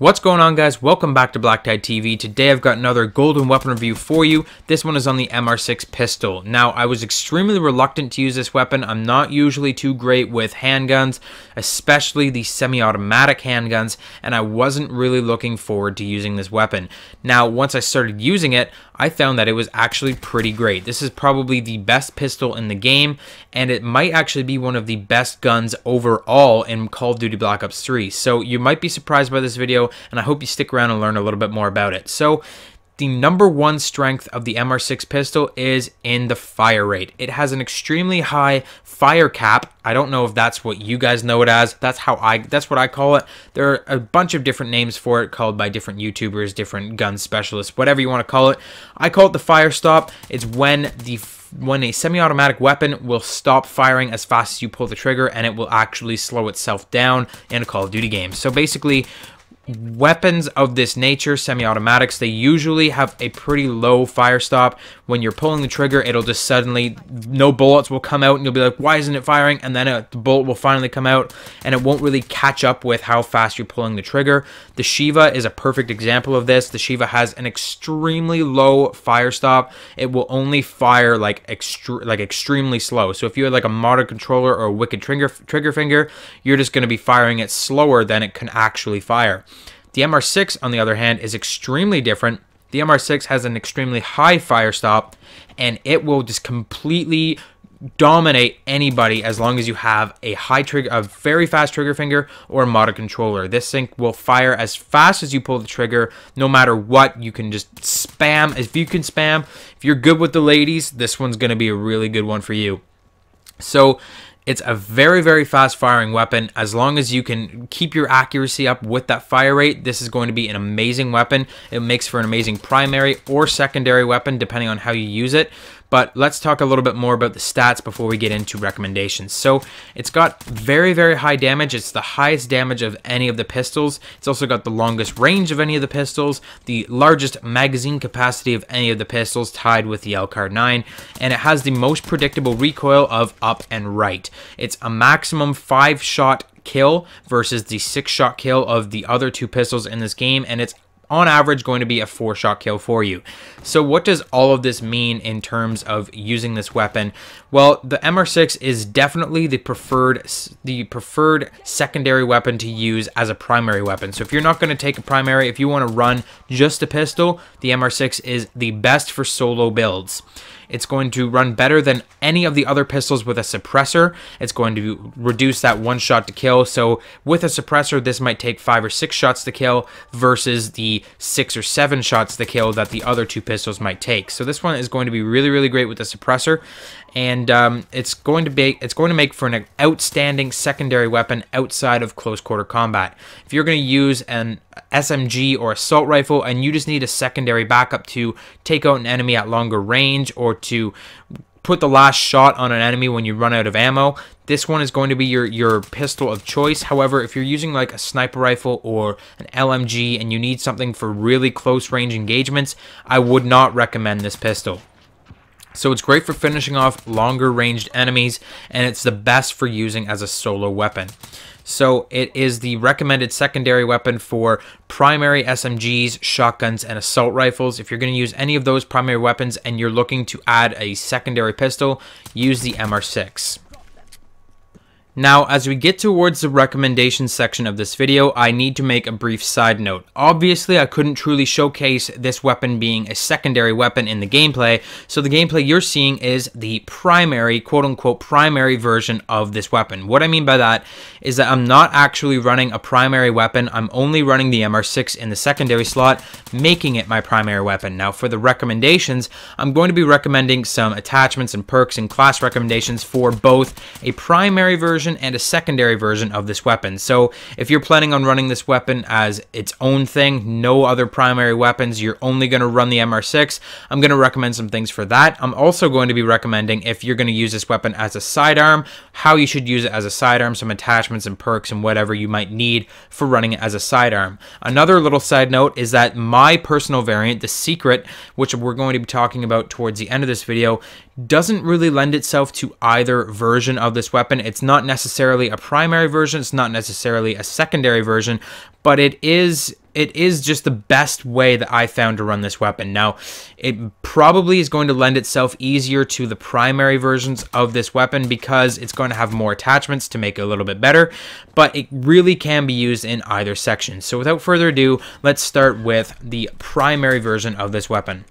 What's going on, guys? Welcome back to BlackTideTV. Today I've got another golden weapon review for you. This one is on the MR6 pistol. Now, I was extremely reluctant to use this weapon. I'm not usually too great with handguns, especially the semi-automatic handguns, and I wasn't really looking forward to using this weapon. Now, once I started using it, I found that it was actually pretty great. This is probably the best pistol in the game, and it might actually be one of the best guns overall in Call of Duty: Black Ops 3. So you might be surprised by this video, and I hope you stick around and learn a little bit more about it. So the number one strength of the MR6 pistol is in the fire rate. It has an extremely high fire cap. I don't know if that's what you guys know it as. That's what I call it. There are a bunch of different names for it, called by different YouTubers, different gun specialists, whatever you want to call it. I call it the fire stop. It's when a semi-automatic weapon will stop firing as fast as you pull the trigger, and it will actually slow itself down in a Call of Duty game. So basically, weapons of this nature, semi-automatics, they usually have a pretty low fire stop. When you're pulling the trigger, it'll just suddenly, no bullets will come out, and you'll be like, why isn't it firing? And then the bullet will finally come out, and it won't really catch up with how fast you're pulling the trigger. The Shiva is a perfect example of this. The Shiva has an extremely low fire stop. It will only fire like extremely slow. So if you had like a modern controller or a wicked trigger finger, you're just going to be firing it slower than it can actually fire. The MR6, on the other hand, is extremely different. The MR6 has an extremely high fire stop, and it will just completely dominate anybody as long as you have a high trigger, a very fast trigger finger, or a modded controller. This thing will fire as fast as you pull the trigger, no matter what. You can just spam. If you can spam, if you're good with the ladies, this one's going to be a really good one for you. So it's a very, very fast firing weapon. As long as you can keep your accuracy up with that fire rate, this is going to be an amazing weapon. It makes for an amazing primary or secondary weapon, depending on how you use it. But let's talk a little bit more about the stats before we get into recommendations. So it's got very, very high damage. It's the highest damage of any of the pistols. It's also got the longest range of any of the pistols, the largest magazine capacity of any of the pistols, tied with the L Card 9, and it has the most predictable recoil of up and right. It's a maximum 5-shot kill versus the 6-shot kill of the other two pistols in this game, and it's on average going to be a 4-shot kill for you. So what does all of this mean in terms of using this weapon? Well, the MR6 is definitely the preferred secondary weapon to use as a primary weapon. So if you're not going to take a primary, if you want to run just a pistol, the MR6 is the best for solo builds. It's going to run better than any of the other pistols with a suppressor. It's going to reduce that 1-shot to kill. So with a suppressor, this might take 5 or 6 shots to kill versus the 6 or 7 shots to kill that the other two pistols might take. So this one is going to be really, really great with the suppressor, and it's going to make for an outstanding secondary weapon outside of close quarter combat. If you're going to use an SMG or assault rifle and you just need a secondary backup to take out an enemy at longer range, or to put the last shot on an enemy when you run out of ammo, this one is going to be your pistol of choice. However, if you're using like a sniper rifle or an LMG and you need something for really close range engagements, I would not recommend this pistol. So it's great for finishing off longer ranged enemies, and it's the best for using as a solo weapon. So it is the recommended secondary weapon for primary SMGs, shotguns, and assault rifles. If you're going to use any of those primary weapons and you're looking to add a secondary pistol, use the MR6. Now, as we get towards the recommendations section of this video, I need to make a brief side note. Obviously, I couldn't truly showcase this weapon being a secondary weapon in the gameplay, so the gameplay you're seeing is the primary, quote-unquote, primary version of this weapon. What I mean by that is that I'm not actually running a primary weapon. I'm only running the MR6 in the secondary slot, making it my primary weapon. Now, for the recommendations, I'm going to be recommending some attachments and perks and class recommendations for both a primary version and a secondary version of this weapon. So if you're planning on running this weapon as its own thing, no other primary weapons, you're only going to run the MR6, I'm going to recommend some things for that. I'm also going to be recommending, if you're going to use this weapon as a sidearm, how you should use it as a sidearm, some attachments and perks and whatever you might need for running it as a sidearm. Another little side note is that my personal variant, the Secret, which we're going to be talking about towards the end of this video, doesn't really lend itself to either version of this weapon. It's not necessarily a primary version, it's not necessarily a secondary version, but it is it is just the best way that I found to run this weapon. Now, it probably is going to lend itself easier to the primary versions of this weapon because it's going to have more attachments to make it a little bit better, but it really can be used in either section. So without further ado, let's start with the primary version of this weapon.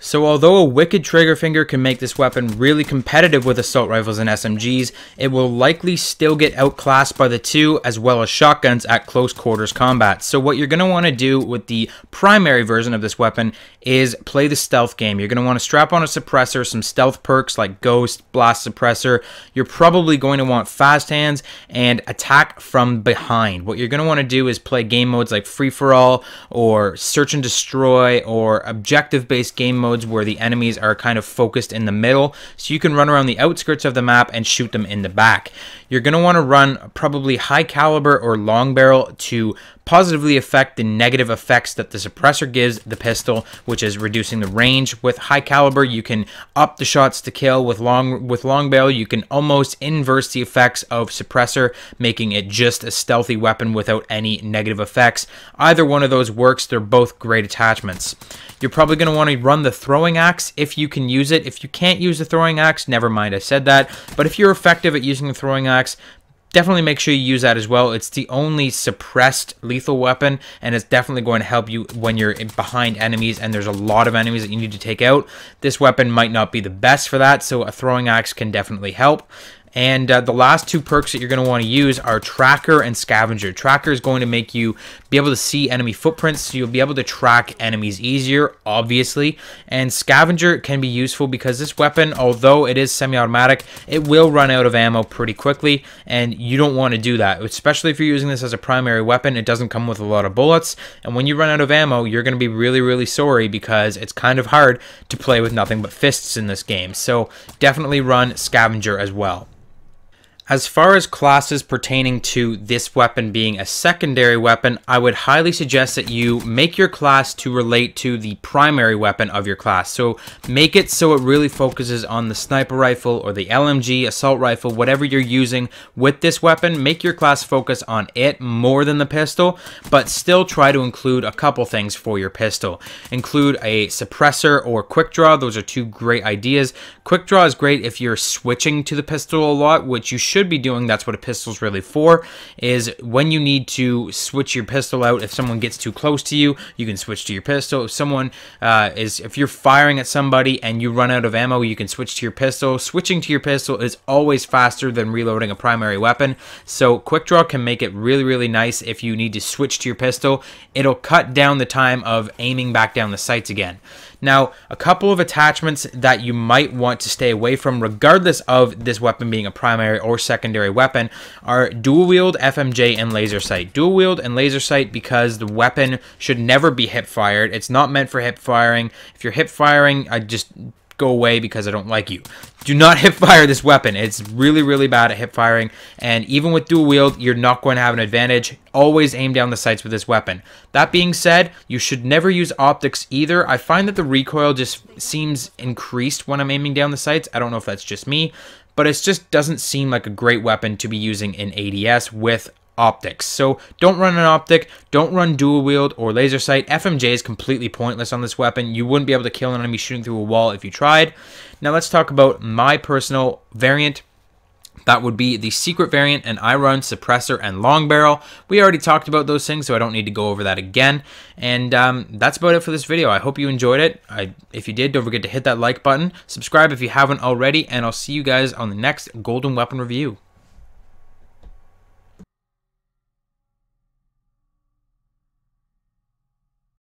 So although a wicked trigger finger can make this weapon really competitive with assault rifles and SMGs, it will likely still get outclassed by the two as well as shotguns at close quarters combat. So what you're going to want to do with the primary version of this weapon is play the stealth game. You're going to want to strap on a suppressor, some stealth perks like ghost, blast suppressor. You're probably going to want fast hands and attack from behind. What you're going to want to do is play game modes like free for all or search and destroy or objective based game modes where the enemies are kind of focused in the middle, so you can run around the outskirts of the map and shoot them in the back. You're going to want to run probably high caliber or long barrel to positively affect the negative effects that the suppressor gives the pistol, which is reducing the range. With high caliber, you can up the shots to kill. With long barrel, you can almost inverse the effects of suppressor, making it just a stealthy weapon without any negative effects. Either one of those works. They're both great attachments. You're probably going to want to run the throwing axe if you can use it. If you can't use the throwing axe, never mind, I said that. But if you're effective at using the throwing axe, definitely make sure you use that as well. It's the only suppressed lethal weapon, and it's definitely going to help you when you're behind enemies and there's a lot of enemies that you need to take out. This weapon might not be the best for that, so a throwing axe can definitely help. And the last two perks that you're going to want to use are Tracker and Scavenger. Tracker is going to make you be able to see enemy footprints, so you'll be able to track enemies easier, obviously. And Scavenger can be useful because this weapon, although it is semi-automatic, it will run out of ammo pretty quickly, and you don't want to do that. Especially if you're using this as a primary weapon, it doesn't come with a lot of bullets, and when you run out of ammo, you're going to be really, really sorry because it's kind of hard to play with nothing but fists in this game. So definitely run Scavenger as well. As far as classes pertaining to this weapon being a secondary weapon, I would highly suggest that you make your class to relate to the primary weapon of your class. So make it so it really focuses on the sniper rifle or the LMG, assault rifle, whatever you're using with this weapon. Make your class focus on it more than the pistol, but still try to include a couple things for your pistol. Include a suppressor or quick draw. Those are two great ideas. Quick draw is great if you're switching to the pistol a lot, which you should be doing. That's what a pistol's really for, is when you need to switch your pistol out. If someone gets too close to you, you can switch to your pistol. If someone if you're firing at somebody and you run out of ammo, you can switch to your pistol. Switching to your pistol is always faster than reloading a primary weapon, so quick draw can make it really, really nice. If you need to switch to your pistol, it'll cut down the time of aiming back down the sights again. Now, a couple of attachments that you might want to stay away from, regardless of this weapon being a primary or secondary weapon, are dual wield, FMJ, and laser sight. Dual wield and laser sight because the weapon should never be hip fired. It's not meant for hip firing. If you're hip firing, I just go away because I don't like you. Do not hip fire this weapon. It's really, really bad at hip firing, and even with dual wield, you're not going to have an advantage. Always aim down the sights with this weapon. That being said, you should never use optics either. I find that the recoil just seems increased when I'm aiming down the sights. I don't know if that's just me, but it just doesn't seem like a great weapon to be using in ADS with optics. So don't run an optic, don't run dual wield or laser sight. FMJ is completely pointless on this weapon. You wouldn't be able to kill an enemy shooting through a wall if you tried. Now let's talk about my personal variant. That would be the secret variant, and I run suppressor and long barrel. We already talked about those things, so I don't need to go over that again. And that's about it for this video. I hope you enjoyed it. If you did, don't forget to hit that like button, subscribe if you haven't already, and I'll see you guys on the next Golden Weapon review.